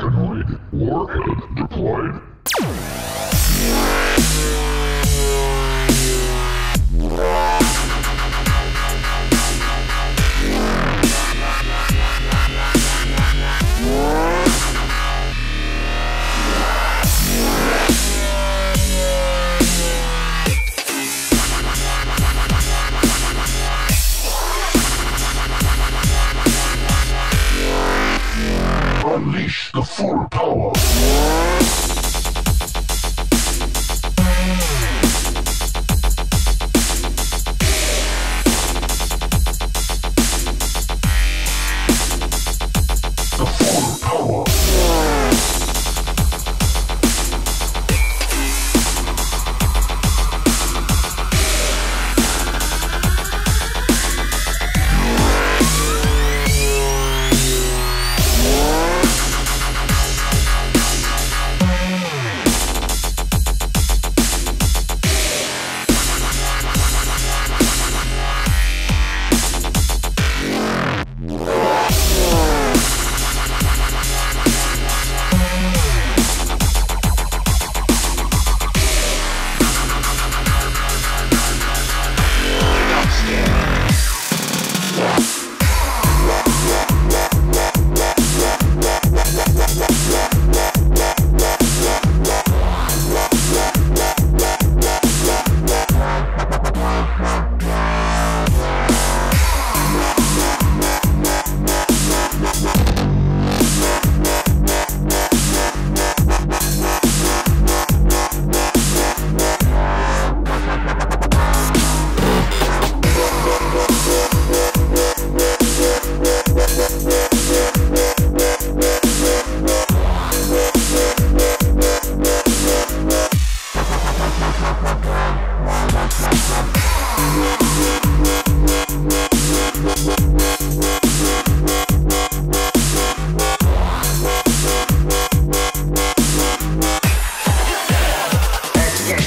Secondly, warhead deployed. Unleash the full power.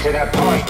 To that point.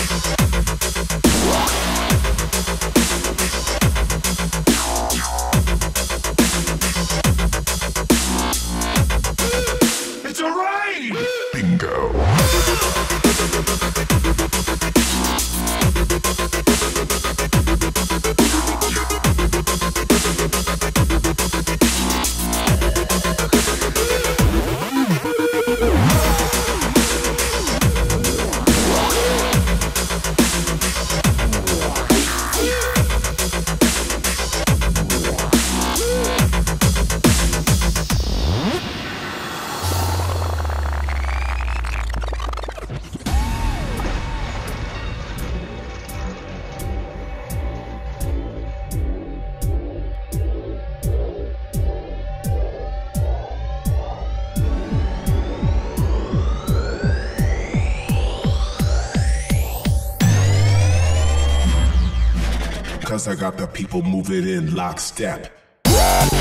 Cause I got the people moving in lockstep. Lockstep.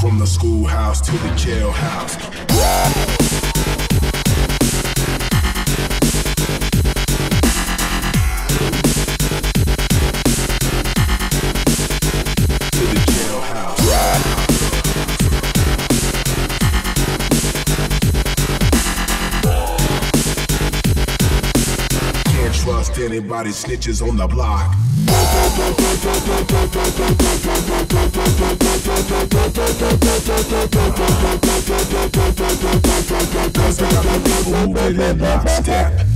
From the schoolhouse to the jailhouse. Trust anybody, snitches on the block. Cause I got the people moving in lockstep.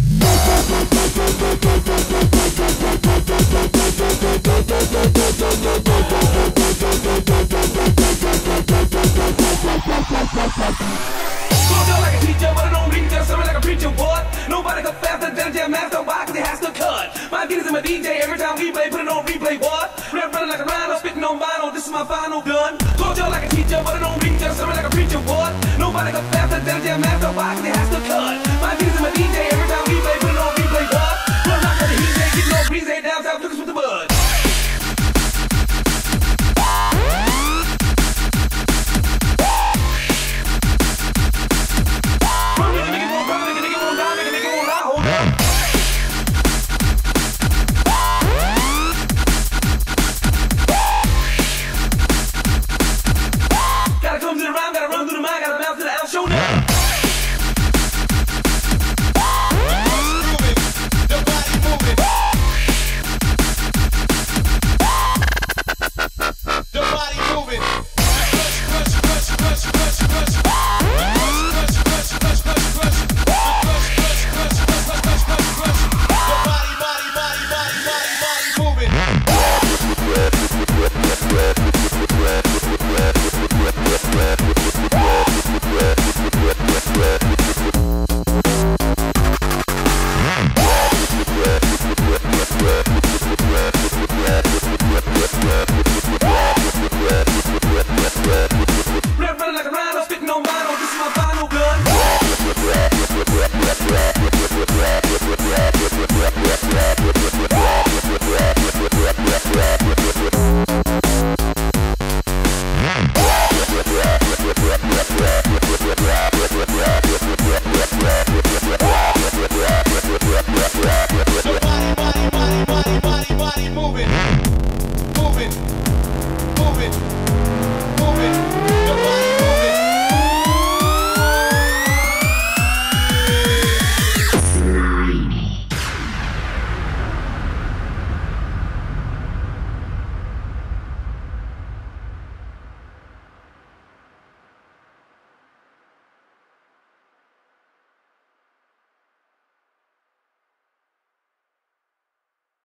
Slow down like a teacher, but I don't reach down, something like a preacher, what? Nobody could faster than a jam master, why? Cause it has to cut. My beat is in my DJ, every time we play, put it on replay, what? Rap running like a rhino, spitting on vinyl, this is my final gun. Slow down like a teacher, but I don't reach down, something like a preacher, what? Nobody could faster than a jam master, why? Cause it has to cut. My beat is in my DJ, every time we play, put it on replay, what? Run like a DJ, get no breeze, down south, look us with the bud.